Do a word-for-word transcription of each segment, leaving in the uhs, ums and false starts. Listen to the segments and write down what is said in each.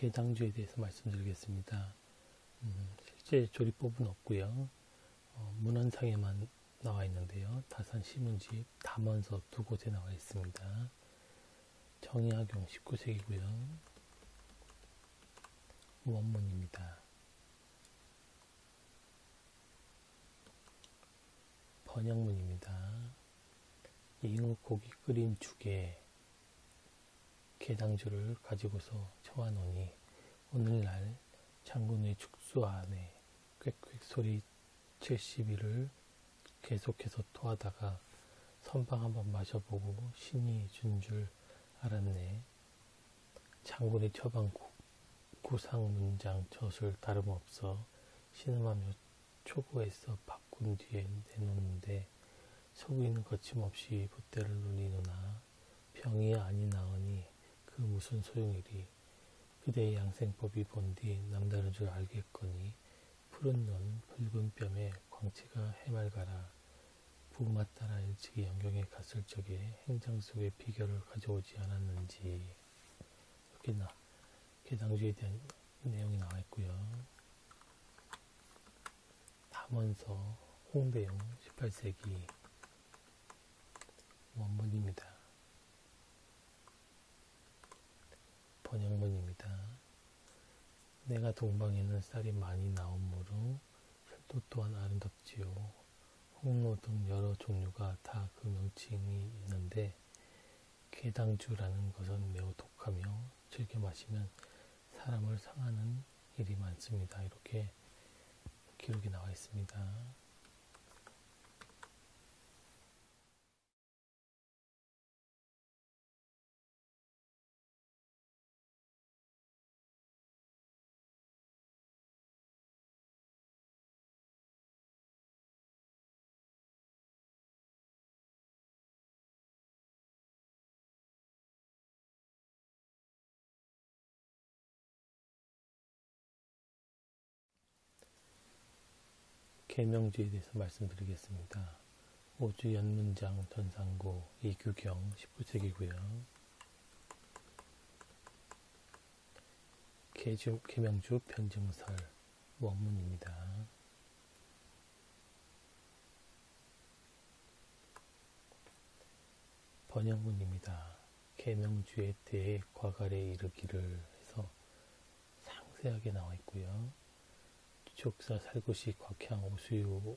개당주에 대해서 말씀드리겠습니다. 음, 실제 조리법은 없고요. 어, 문헌상에만 나와 있는데요. 다산시문집, 담원서 두 곳에 나와 있습니다. 정의하경 십구 세기고요. 원문입니다. 번역문입니다. 잉어 고기 끓인 죽에 개당주를 가지고서 처하노니 오늘날 장군의 축수 안에 꽥꽥 소리 칠십 일을 계속해서 토하다가 선방 한번 마셔보고 신이 준 줄 알았네. 장군의 처방 구상문장 젖을 다름없어 신음하며 초고에서 바꾼 뒤에 내놓는데 소구이는 거침없이 봇대를 눌리노나 병이 아니 나으니 그 무슨 소용이리. 그대의 양생법이 본디 남다른 줄 알겠거니 푸른 눈 붉은 뺨에 광채가 해맑아라. 부마 따라 일찍이 영경에 갔을 적에 행장 속의 비결을 가져오지 않았는지. 이렇게 나 개당주에 대한 내용이 나와 있고요. 담원서 홍대용 십팔 세기 원문입니다. 번역문입니다. 내가 동방에는 쌀이 많이 나옴므로 쌀도 또한 아름답지요. 홍로 등 여러 종류가 다 그 명칭이 있는데 개당주라는 것은 매우 독하며 즐겨 마시면 사람을 상하는 일이 많습니다. 이렇게 기록이 나와 있습니다. 계명주에 대해서 말씀드리겠습니다. 오주연문장전상고 이규경 십구 세기고요. 계주, 계명주 변증설 원문입니다. 번역문입니다. 계명주에 대해 과갈에 이르기를 해서 상세하게 나와 있고요. 족사 살구시 곽향 오수유과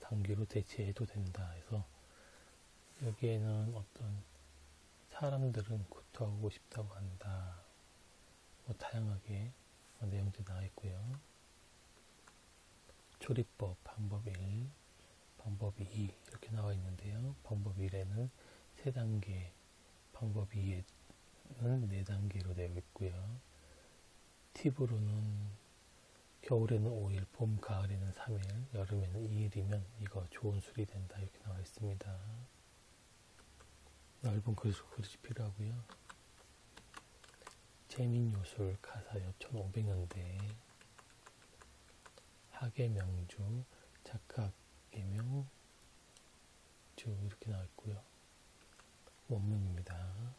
당귀로 대체해도 된다 해서 여기에는 어떤 사람들은 구토하고 싶다고 한다. 뭐 다양하게 내용들이 나와 있고요. 조리법 방법 일, 방법 이 이렇게 나와 있는데요. 방법 일에는 세 단계, 방법 이에는 네 단계로 되어 있고요. 팁으로는 겨울에는 오 일, 봄, 가을에는 삼 일, 여름에는 이 일이면 이거 좋은 술이 된다. 이렇게 나와 있습니다. 넓은 그릇, 그릇이 필요하고요. 제민요술 가사여 천오백 년대 학애명주, 작가 계명주 이렇게 나와 있고요. 원문입니다.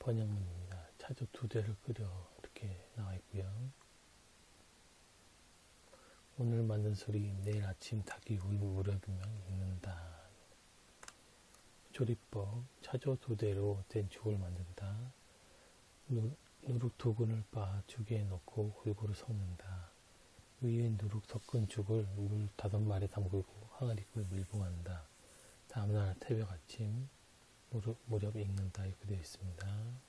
번역문입니다. 차조 두 대를 끓여 이렇게 나와 있고요. 오늘 만든 술이 내일 아침 닭이 우려비면 익는다. 조리법 차조 두 대로 된 죽을 만든다. 누, 누룩 두 근을 빻아 죽에 넣고 골고루 섞는다. 위에 누룩 섞은 죽을 물 다섯 마리 담그고 항아리구에 밀봉한다. 다음날 새벽 아침 무렵, 무렵 익는다. 이렇게 되어 있습니다.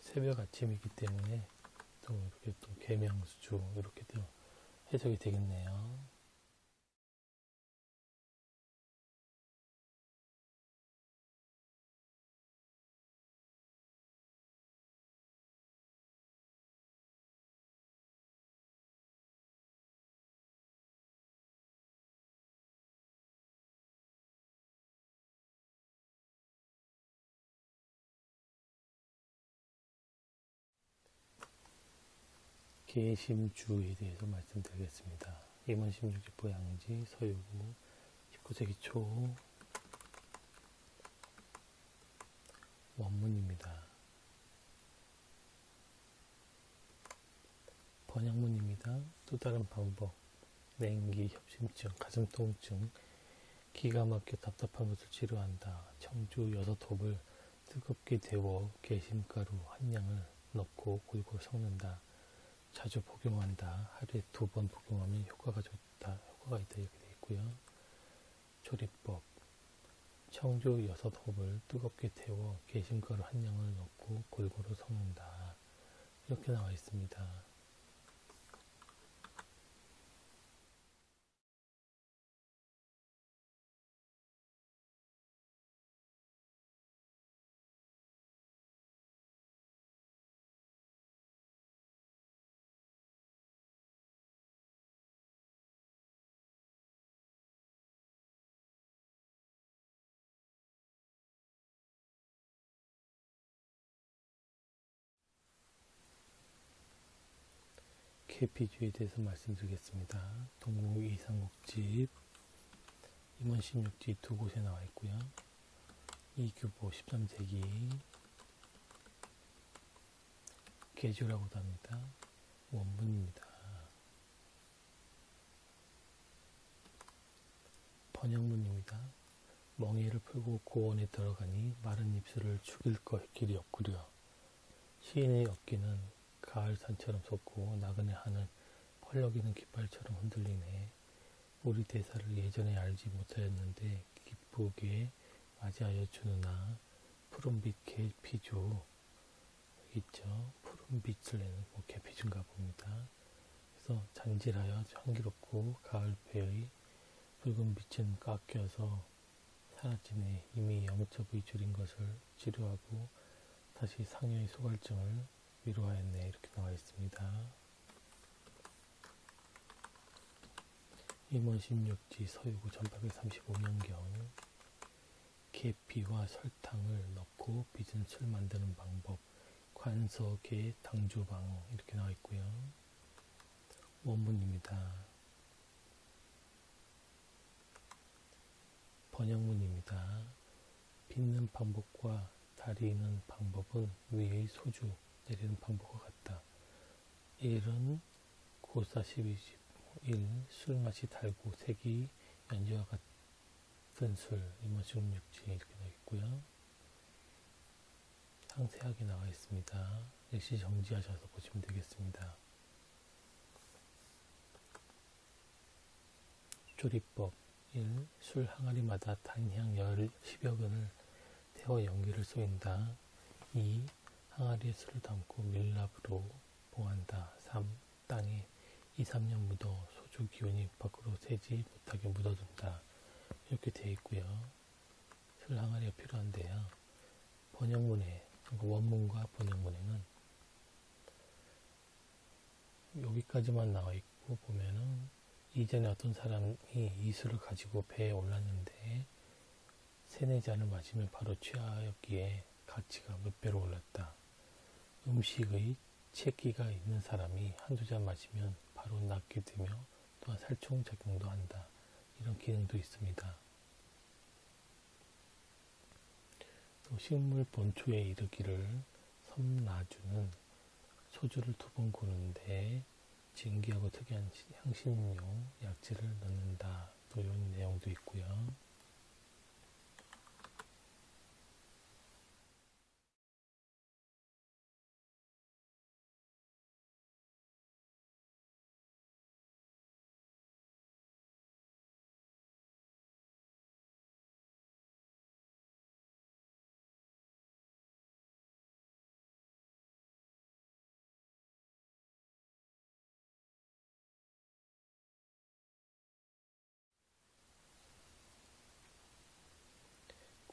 새벽 아침이기 때문에 또 이렇게 또 계명주 이렇게 또 해석이 되겠네요. 계심주에 대해서 말씀드리겠습니다. 임원십육지 보양지 서유구 십구 세기 초 원문입니다. 번역문입니다. 또 다른 방법, 냉기, 협심증, 가슴 통증, 기가 막혀 답답함으로 치료한다. 청주 여섯 톱을 뜨겁게 데워 개심가루 한 양을 넣고 골고루 섞는다. 자주 복용한다. 하루에 두 번 복용하면 효과가 좋다. 효과가 있다. 이렇게 되어 있고요. 조리법. 청주 여섯 홉을 뜨겁게 데워 개심가루 한 양을 넣고 골고루 섞는다. 이렇게 나와 있습니다. 계피주에 대해서 말씀드리겠습니다. 동국이상국집, 임원십육지 두 곳에 나와 있고요. 이규보 십삼 세기 계주라고도 합니다. 원문입니다. 번역문입니다. 멍에를 풀고 고원에 들어가니 마른 입술을 죽일 것 길이 없구려. 시인의 어깨는 가을 산처럼 솟고 나그네 하늘 펄럭이는 깃발처럼 흔들리네. 우리 대사를 예전에 알지 못하였는데 기쁘게 맞이하여 주느나. 푸른빛 계피주 있죠. 푸른빛을 내는 뭐 계피주인가 봅니다. 그래서 잔질하여 향기롭고 가을배의 붉은 빛은 깎여서 사라지네. 이미 영첩의 줄인 것을 치료하고 다시 상여의 소갈증을 위로하였네. 이렇게 나와 있습니다. 임원십육지 서유구 천팔백삼십오 년경 계피와 설탕을 넣고 빚은 술 만드는 방법, 관서계 당주방어 이렇게 나와 있고요. 원문입니다. 번역문입니다. 빚는 방법과 다리는 방법은 위의 소주 내리는 방법과 같다. 일은 고사십이일 술맛이 달고 색이 연지와 같은 술. 임원십육지 이렇게 나와있고요. 상세하게 나와있습니다. 역시 정지하셔서 보시면 되겠습니다. 조리법. 일. 술 항아리마다 단향 십여 근을 태워 연기를 쏘인다. 이. 항아리에 술을 담고 밀랍으로 봉한다. 삼. 땅에 이삼 년 묻어 소주 기운이 밖으로 새지 못하게 묻어둔다. 이렇게 되어 있고요. 술 항아리가 필요한데요. 번역문에, 원문과 번역문에는 여기까지만 나와 있고 보면은 이전에 어떤 사람이 이 술을 가지고 배에 올랐는데 세네 잔을 마시면 바로 취하였기에 가치가 몇 배로 올랐다. 음식의 채기가 있는 사람이 한두 잔 마시면 바로 낫게 되며 또한 살충작용도 한다. 이런 기능도 있습니다. 또 식물 본초에 이르기를 섬나주는 소주를 두 번 고는데 진기하고 특이한 향신료 약재를 넣는다. 또 이런 내용도 있고요.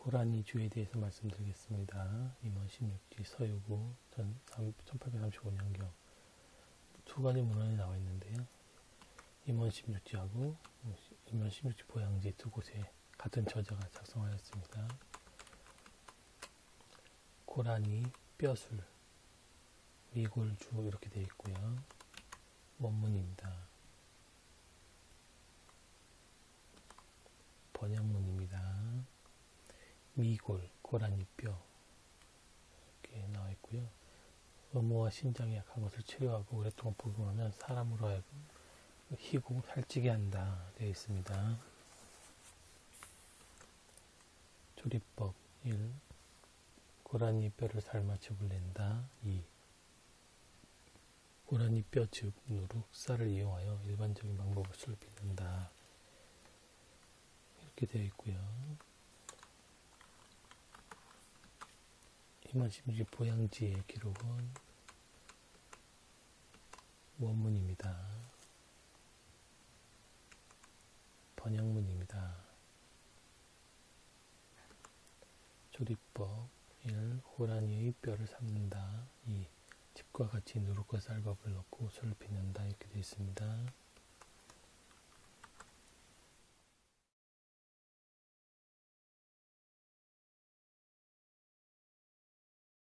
고라니주에 대해서 말씀드리겠습니다. 임원십육지 서유구 천팔백삼십오 년경 두 가지 문헌에 나와 있는데요. 임원십육지하고 임원십육지 보양지 두 곳에 같은 저자가 작성하였습니다. 고라니, 뼈술, 미골주 이렇게 되어 있고요. 원문입니다. 번역문입니다. 미골, 고라니 뼈, 있고요. 음모와 신장에 약한 것을 치료하고 오랫동안 복용하면 사람으로 하여금 희고 살찌게 한다 되어 있습니다. 조리법 일. 고라니 뼈를 삶아 즙을 낸다. 이. 고라니 뼈즙, 누룩, 쌀을 이용하여 일반적인 방법을 술비는다. 이렇게 되어 있고요. 임원십육지 보양지의 기록은 원문입니다. 번역문입니다. 조리법 일. 호란이의 뼈를 삶는다. 이. 과 같이 누룩과 쌀밥을 넣고 술을 비는다. 이렇게 되어 있습니다.